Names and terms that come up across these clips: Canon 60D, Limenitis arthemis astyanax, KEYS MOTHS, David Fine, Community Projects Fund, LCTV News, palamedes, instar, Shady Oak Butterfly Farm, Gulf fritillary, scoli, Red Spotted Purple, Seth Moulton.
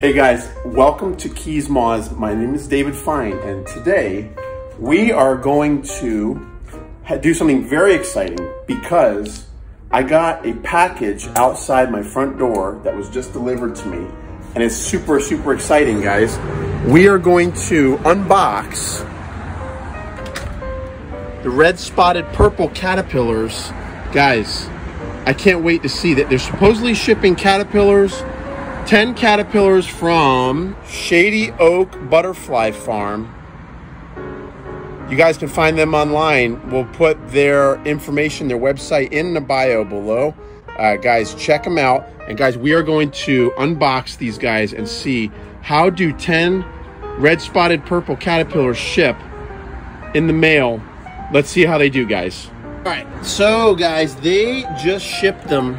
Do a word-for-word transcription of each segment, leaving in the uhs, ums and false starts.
Hey guys, welcome to Keys Moz. My name is David Fine, and today we are going to do something very exciting because I got a package outside my front door that was just delivered to me, and it's super, super exciting, guys. We are going to unbox the red-spotted purple caterpillars. Guys, I can't wait to see that. They're supposedly shipping caterpillars ten caterpillars from Shady Oak Butterfly Farm. You guys can find them online. We'll put their information, their website in the bio below. Uh, guys, check them out. And guys, we are going to unbox these guys and see how do ten red-spotted purple caterpillars ship in the mail. Let's see how they do, guys. All right, so guys, they just shipped them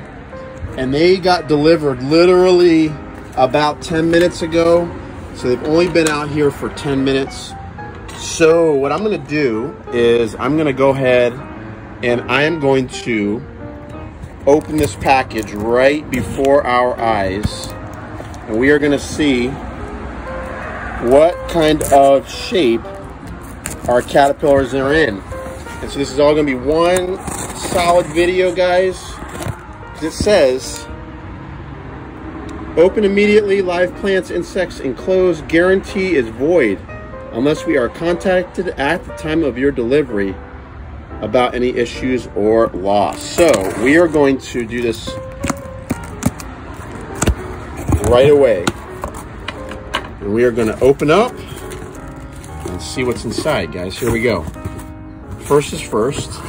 and they got delivered literally about ten minutes ago. So they've only been out here for ten minutes. So what I'm gonna do is I'm gonna go ahead and I am going to open this package right before our eyes. And we are gonna see what kind of shape our caterpillars are in. And so this is all gonna be one solid video, guys. It says, open immediately, live plants, insects enclosed, guarantee is void unless we are contacted at the time of your delivery about any issues or loss. So we are going to do this right away. And we are going to open up and see what's inside, guys. Here we go. First is first.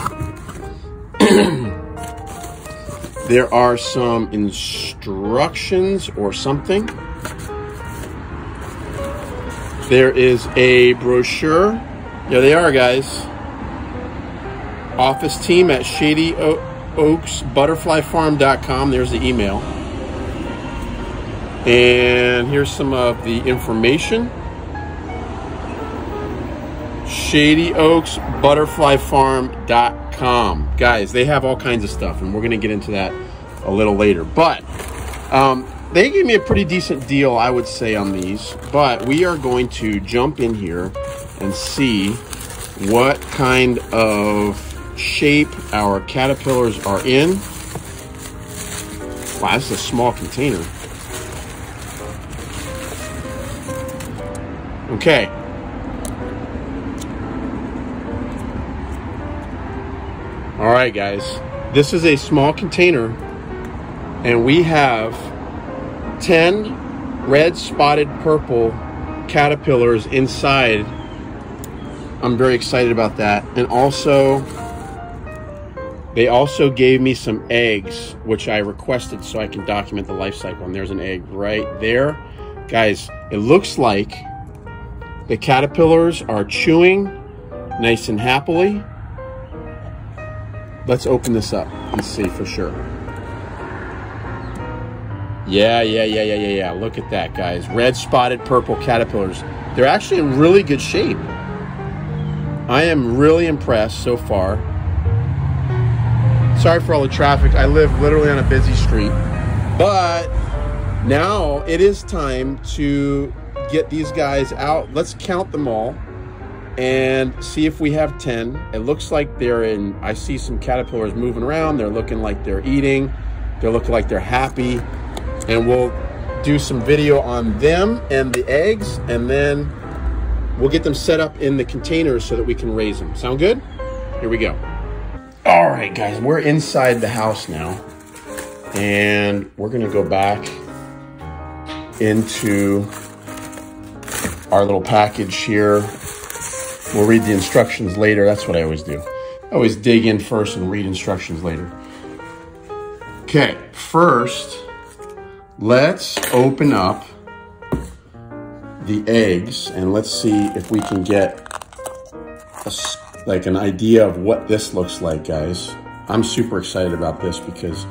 There are some instructions or something. There is a brochure. There they are, guys. Office team at Shady Oaks Butterfly Farm dot com. There's the email. And here's some of the information. Shady Oaks Butterfly Farm dot com. Guys, they have all kinds of stuff, and we're going to get into that a little later. But um, they gave me a pretty decent deal, I would say, on these. But we are going to jump in here and see what kind of shape our caterpillars are in. Wow, this is a small container. Okay. All right, guys, this is a small container, and we have ten red-spotted purple caterpillars inside. I'm very excited about that. And also, they also gave me some eggs, which I requested so I can document the life cycle. And there's an egg right there. Guys, it looks like the caterpillars are chewing nice and happily. Let's open this up and see for sure. Yeah, yeah, yeah, yeah, yeah, yeah. Look at that, guys. Red-spotted purple caterpillars. They're actually in really good shape. I am really impressed so far. Sorry for all the traffic. I live literally on a busy street. But now it is time to get these guys out. Let's count them all and see if we have ten. It looks like they're in, I see some caterpillars moving around. They're looking like they're eating. They're looking like they're happy. And we'll do some video on them and the eggs, and then we'll get them set up in the containers so that we can raise them. Sound good? Here we go. All right, guys, we're inside the house now, and we're gonna go back into our little package here. We'll read the instructions later. That's what I always do. I always dig in first and read instructions later. Okay, first, let's open up the eggs and let's see if we can get a, like an idea of what this looks like, guys. I'm super excited about this because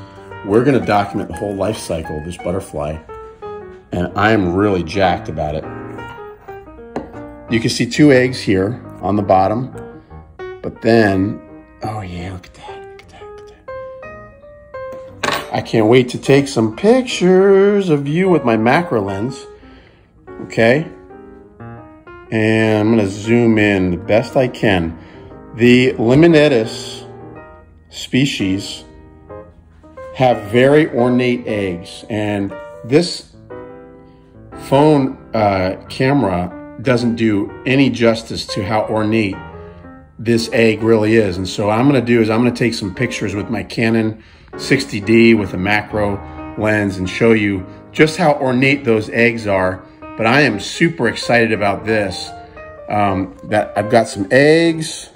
we're gonna document the whole life cycle of this butterfly, and I am really jacked about it. You can see two eggs here on the bottom, but then, oh yeah, look at that, look at that, look at that. I can't wait to take some pictures of you with my macro lens. Okay. And I'm going to zoom in the best I can. The Limonettes species have very ornate eggs, and this phone uh, camera doesn't do any justice to how ornate this egg really is. And so what I'm going to do is I'm going to take some pictures with my Canon sixty D with a macro lens and show you just how ornate those eggs are. But I am super excited about this. Um, that I've got some eggs,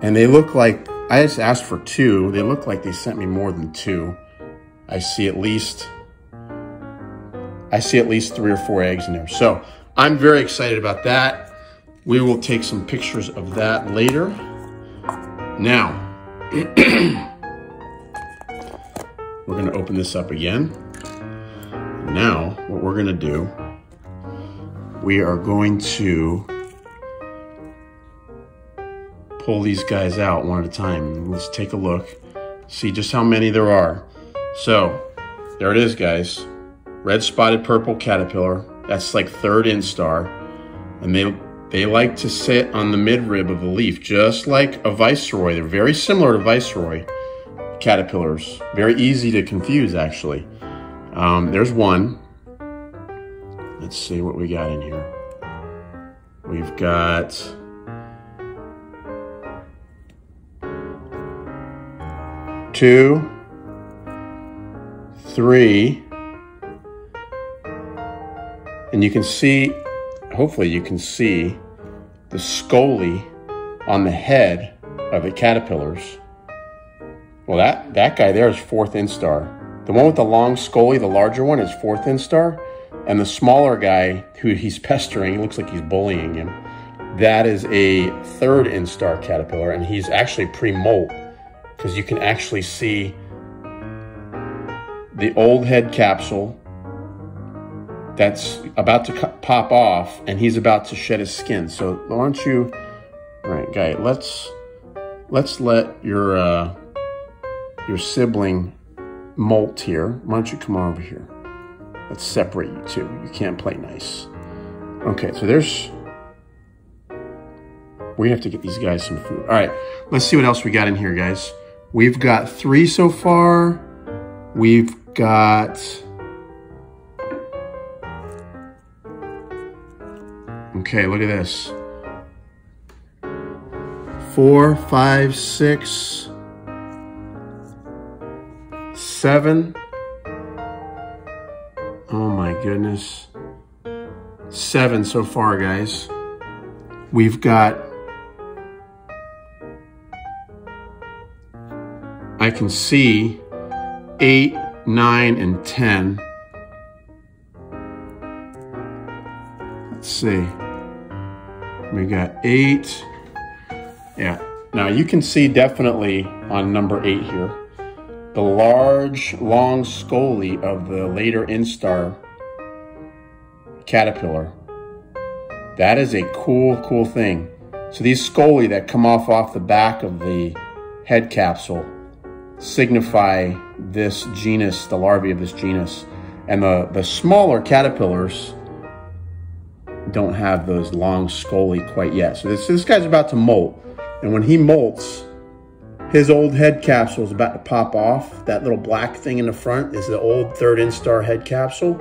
and they look like, I just asked for two. They look like they sent me more than two. I see at least, I see at least three or four eggs in there. So I'm very excited about that. We will take some pictures of that later. Now, we're gonna open this up again. Now, what we're gonna do, we are going to pull these guys out one at a time. Let's take a look, see just how many there are. So, there it is, guys. Red spotted purple caterpillar. That's like third instar. And they, they like to sit on the midrib of the leaf, just like a viceroy. They're very similar to viceroy caterpillars. Very easy to confuse, actually. Um, there's one. Let's see what we got in here. We've got two, three, and you can see, hopefully you can see the scoli on the head of the caterpillars. Well, that, that guy there is fourth instar. The one with the long scoli, the larger one, is fourth instar. And the smaller guy who he's pestering, looks like he's bullying him, that is a third instar caterpillar, and he's actually pre-molt because you can actually see the old head capsule that's about to pop off, and he's about to shed his skin. So why don't you, all right, guy, let's let's let your uh, your sibling molt here. Why don't you come on over here? Let's separate you two. You can't play nice. Okay, so there's... we have to get these guys some food. All right, let's see what else we got in here, guys. We've got three so far. We've got... okay, look at this. Four, five, six, seven... oh my goodness. Seven so far, guys. We've got... I can see eight, nine, and ten. Let's see. We got eight. Yeah. Now you can see definitely on number eight here, the large, long scoli of the later instar caterpillar. That is a cool, cool thing. So these scoli that come off off the back of the head capsule signify this genus, the larvae of this genus. And the, the smaller caterpillars don't have those long scoli quite yet. So this, this guy's about to molt. And when he molts, his old head capsule is about to pop off. That little black thing in the front is the old third instar head capsule.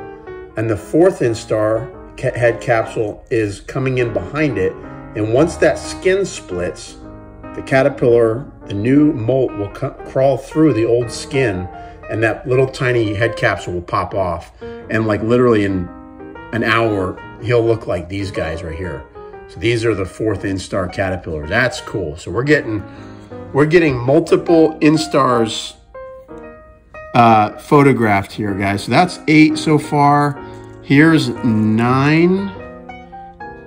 And the fourth instar ca head capsule is coming in behind it. And once that skin splits, the caterpillar, the new molt, will crawl through the old skin, and that little tiny head capsule will pop off. And like literally in an hour, he'll look like these guys right here. So these are the fourth instar caterpillars. That's cool. So we're getting... we're getting multiple instars uh, photographed here, guys. So that's eight so far. Here's nine.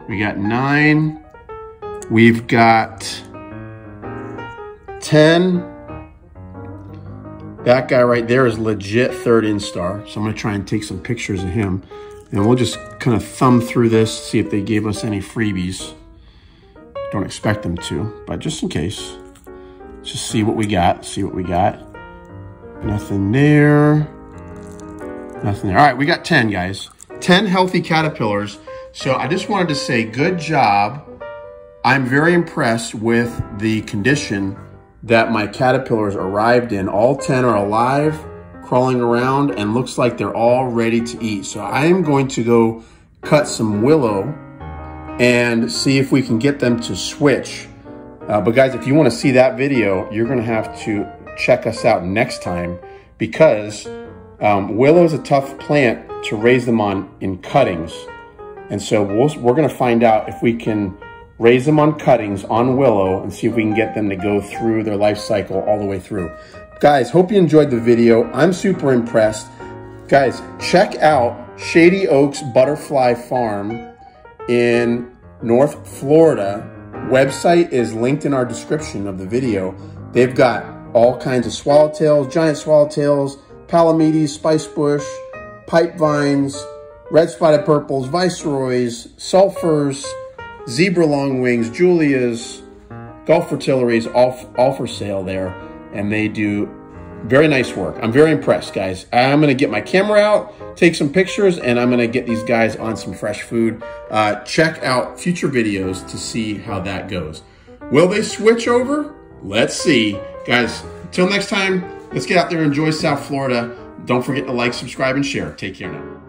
We got nine. We've got ten. That guy right there is legit third instar. So I'm going to try and take some pictures of him. And we'll just kind of thumb through this, see if they gave us any freebies. Don't expect them to, but just in case. Just see what we got, see what we got. Nothing there, nothing there. All right, we got ten, guys. ten healthy caterpillars. So I just wanted to say good job. I'm very impressed with the condition that my caterpillars arrived in. All ten are alive, crawling around, and looks like they're all ready to eat. So I am going to go cut some willow and see if we can get them to switch. Uh, but guys, if you want to see that video, you're going to have to check us out next time, because um, willow is a tough plant to raise them on in cuttings. And so we'll, we're going to find out if we can raise them on cuttings on willow and see if we can get them to go through their life cycle all the way through. Guys, hope you enjoyed the video. I'm super impressed. Guys, check out Shady Oaks Butterfly Farm in North Florida. Website is linked in our description of the video. They've got all kinds of swallowtails, giant swallowtails, palamedes, spice bush, pipe vines, red spotted purples, viceroys, sulfurs, zebra long wings, Julias, Gulf Fritillaries, all, all for sale there. And they do very nice work. I'm very impressed, guys. I'm going to get my camera out, take some pictures, and I'm going to get these guys on some fresh food. Uh, check out future videos to see how that goes. Will they switch over? Let's see. Guys, until next time, let's get out there and enjoy South Florida. Don't forget to like, subscribe, and share. Take care now.